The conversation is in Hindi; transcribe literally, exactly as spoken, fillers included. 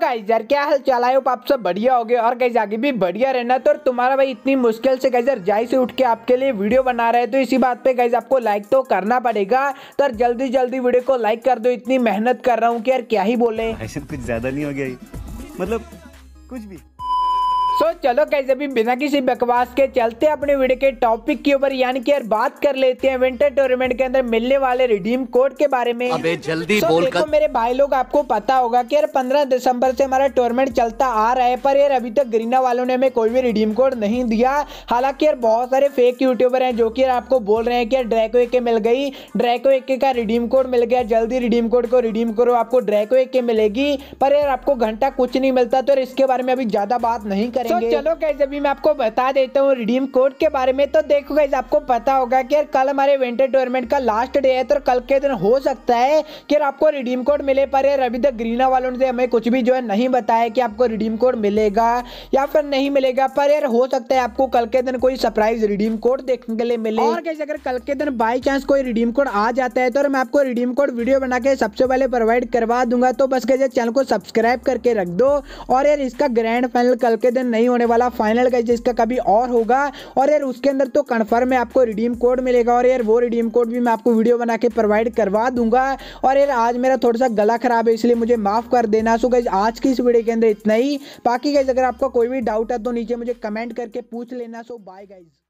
गाइज यार क्या हाल चाल, आए आप सब बढ़िया हो गए और गाइज आगे भी बढ़िया रहना। तो तुम्हारा भाई इतनी मुश्किल से गाइज यार जाय से उठ के आपके लिए वीडियो बना रहे हैं, तो इसी बात पे गाइज आपको लाइक तो करना पड़ेगा। तो जल्दी जल्दी वीडियो को लाइक कर दो, इतनी मेहनत कर रहा हूँ कि यार क्या ही बोले, ऐसे कुछ ज्यादा नहीं हो गया मतलब कुछ भी। सो so, चलो गाइस अभी बिना किसी बकवास के चलते हैं अपने वीडियो के टॉपिक के ऊपर, यानी कि यार बात कर लेते हैं विंटर टूर्नामेंट के अंदर मिलने वाले रिडीम कोड के बारे में। अबे जल्दी so, बोल देखो कर... मेरे भाई लोग आपको पता होगा कि यार पंद्रह दिसंबर से हमारा टूर्नामेंट चलता आ रहा है, पर यार अभी तक ग्रीना वालों ने हमें कोई भी रिडीम कोड नहीं दिया। हालांकि यार बहुत सारे फेक यूट्यूबर है जो की यार आपको बोल रहे हैं कि यार ड्रैको एके मिल गई, ड्रैको एके का रिडीम कोड मिल गया, जल्दी रिडीम कोड को रिडीम करो, आपको ड्रैको एके मिलेगी। पर यार आपको घंटा कुछ नहीं मिलता, तो इसके बारे में अभी ज्यादा बात नहीं। तो चलो गाइस अभी मैं आपको बता देता हूँ रिडीम कोड के बारे में। तो देखो गाइस आपको पता होगा कि यार कल हमारे विंटर टूर्नामेंट का लास्ट डे है, तो कल के दिन हो सकता है कि यार आपको रिडीम कोड मिले, पर यार अभी तक ग्रीना वालों ने हमें कुछ भी जो है नहीं बताया कि आपको रिडीम कोड मिलेगा या फिर नहीं मिलेगा। पर यार हो सकता है आपको कल के दिन कोई सरप्राइज रिडीम कोड देखने के लिए मिले। और गाइस अगर कल के दिन बाई चांस कोई रिडीम कोड आ जाता है तो मैं आपको रिडीम कोड वीडियो बना के सबसे पहले प्रोवाइड करवा दूंगा। तो बस गाइस चैनल को सब्सक्राइब करके रख दो। और यार इसका ग्रैंड फाइनल कल के दिन नहीं होने वाला, फाइनल गाइस इसका कभी और होगा। और यार उसके अंदर तो कंफर्म है आपको रिडीम कोड मिलेगा, और यार वो रिडीम कोड भी मैं आपको वीडियो बना के प्रोवाइड करवा दूंगा। और यार आज मेरा थोड़ा सा गला खराब है, इसलिए मुझे माफ कर देना। सो गाइस आज की इस वीडियो के अंदर इतना ही। बाकी गाइस अगर आपका कोई भी डाउट है तो नीचे मुझे कमेंट करके पूछ लेना। So bye guys.